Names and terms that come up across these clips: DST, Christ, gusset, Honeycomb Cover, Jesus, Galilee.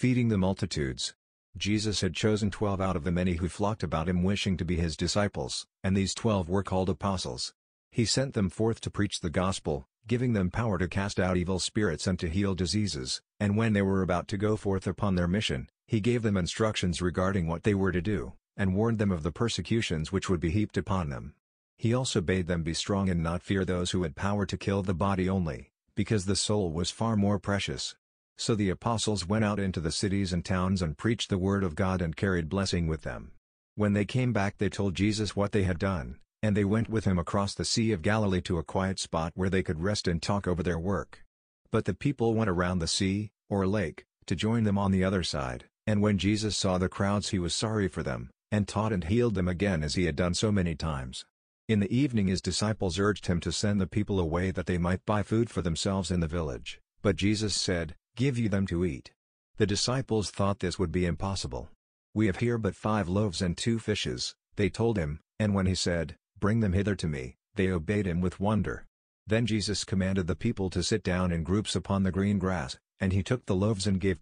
Feeding the multitudes. Jesus had chosen 12 out of the many who flocked about him wishing to be his disciples, and these 12 were called apostles. He sent them forth to preach the gospel, giving them power to cast out evil spirits and to heal diseases, and when they were about to go forth upon their mission, he gave them instructions regarding what they were to do, and warned them of the persecutions which would be heaped upon them. He also bade them be strong and not fear those who had power to kill the body only, because the soul was far more precious. So the apostles went out into the cities and towns and preached the word of God and carried blessing with them. When they came back they told Jesus what they had done, and they went with him across the Sea of Galilee to a quiet spot where they could rest and talk over their work. But the people went around the sea, or lake, to join them on the other side, and when Jesus saw the crowds he was sorry for them, and taught and healed them again as he had done so many times. In the evening his disciples urged him to send the people away that they might buy food for themselves in the village, but Jesus said, "Give you them to eat." The disciples thought this would be impossible. "We have here but 5 loaves and 2 fishes, they told him, and when he said, "Bring them hither to me," they obeyed him with wonder. Then Jesus commanded the people to sit down in groups upon the green grass, and he took the loaves and gave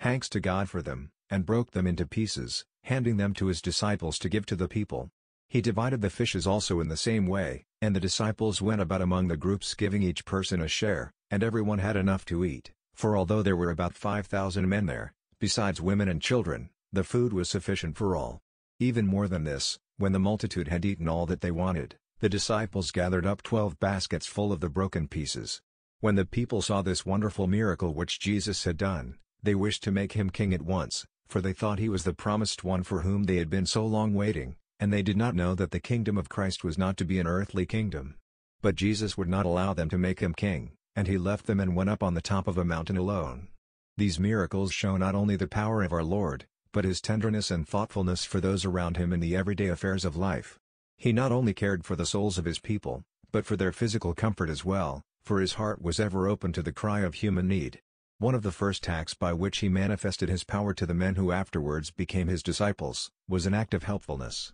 thanks to God for them, and broke them into pieces, handing them to his disciples to give to the people. He divided the fishes also in the same way, and the disciples went about among the groups giving each person a share, and everyone had enough to eat. For although there were about 5,000 men there, besides women and children, the food was sufficient for all. Even more than this, when the multitude had eaten all that they wanted, the disciples gathered up 12 baskets full of the broken pieces. When the people saw this wonderful miracle which Jesus had done, they wished to make him king at once, for they thought he was the promised one for whom they had been so long waiting, and they did not know that the kingdom of Christ was not to be an earthly kingdom. But Jesus would not allow them to make him king. And he left them and went up on the top of a mountain alone. These miracles show not only the power of our Lord, but his tenderness and thoughtfulness for those around him in the everyday affairs of life. He not only cared for the souls of his people, but for their physical comfort as well, for his heart was ever open to the cry of human need. One of the first acts by which he manifested his power to the men who afterwards became his disciples, was an act of helpfulness.